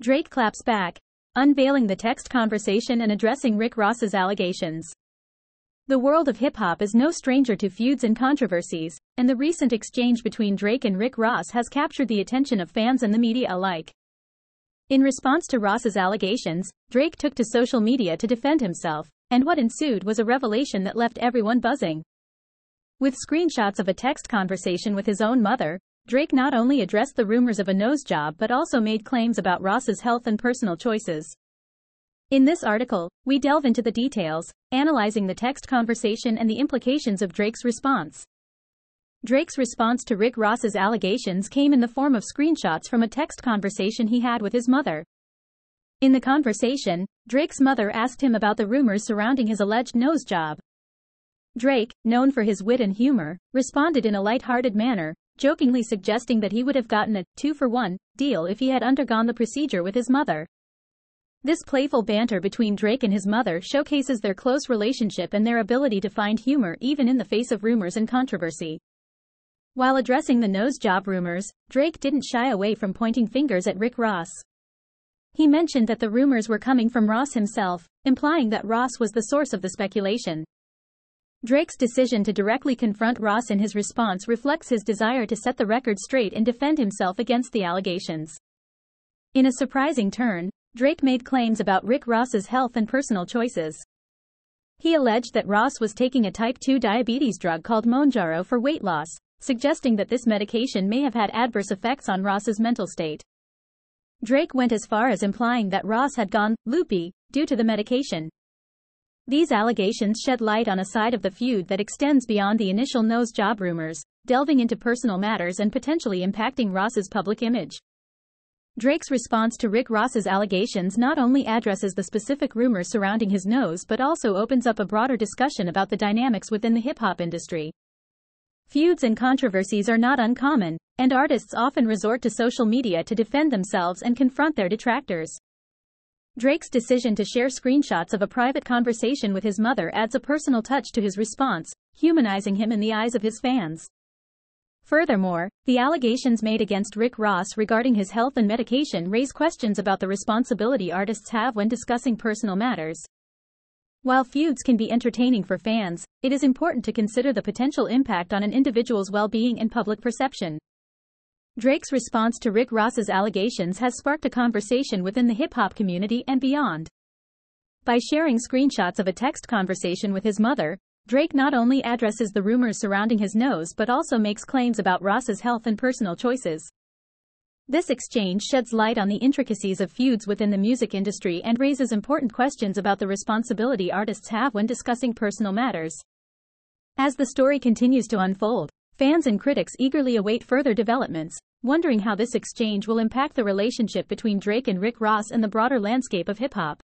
Drake claps back, unveiling the text conversation and addressing Rick Ross's allegations. The world of hip-hop is no stranger to feuds and controversies, and the recent exchange between Drake and Rick Ross has captured the attention of fans and the media alike. In response to Ross's allegations, Drake took to social media to defend himself, and what ensued was a revelation that left everyone buzzing. With screenshots of a text conversation with his own mother, Drake not only addressed the rumors of a nose job but also made claims about Ross's health and personal choices. In this article, we delve into the details, analyzing the text conversation and the implications of Drake's response. Drake's response to Rick Ross's allegations came in the form of screenshots from a text conversation he had with his mother. In the conversation, Drake's mother asked him about the rumors surrounding his alleged nose job. Drake, known for his wit and humor, responded in a light-hearted manner, jokingly suggesting that he would have gotten a 2-for-1 deal if he had undergone the procedure with his mother. This playful banter between Drake and his mother showcases their close relationship and their ability to find humor even in the face of rumors and controversy. While addressing the nose job rumors, Drake didn't shy away from pointing fingers at Rick Ross. He mentioned that the rumors were coming from Ross himself, implying that Ross was the source of the speculation. Drake's decision to directly confront Ross in his response reflects his desire to set the record straight and defend himself against the allegations. In a surprising turn, Drake made claims about Rick Ross's health and personal choices. He alleged that Ross was taking a Type 2 diabetes drug called Mounjaro for weight loss, suggesting that this medication may have had adverse effects on Ross's mental state. Drake went as far as implying that Ross had gone loopy due to the medication. These allegations shed light on a side of the feud that extends beyond the initial nose job rumors, delving into personal matters and potentially impacting Ross's public image. Drake's response to Rick Ross's allegations not only addresses the specific rumors surrounding his nose but also opens up a broader discussion about the dynamics within the hip-hop industry. Feuds and controversies are not uncommon, and artists often resort to social media to defend themselves and confront their detractors. Drake's decision to share screenshots of a private conversation with his mother adds a personal touch to his response, humanizing him in the eyes of his fans. Furthermore, the allegations made against Rick Ross regarding his health and medication raise questions about the responsibility artists have when discussing personal matters. While feuds can be entertaining for fans, it is important to consider the potential impact on an individual's well-being and public perception. Drake's response to Rick Ross's allegations has sparked a conversation within the hip-hop community and beyond. By sharing screenshots of a text conversation with his mother, Drake not only addresses the rumors surrounding his nose but also makes claims about Ross's health and personal choices. This exchange sheds light on the intricacies of feuds within the music industry and raises important questions about the responsibility artists have when discussing personal matters. As the story continues to unfold, fans and critics eagerly await further developments, wondering how this exchange will impact the relationship between Drake and Rick Ross and the broader landscape of hip-hop.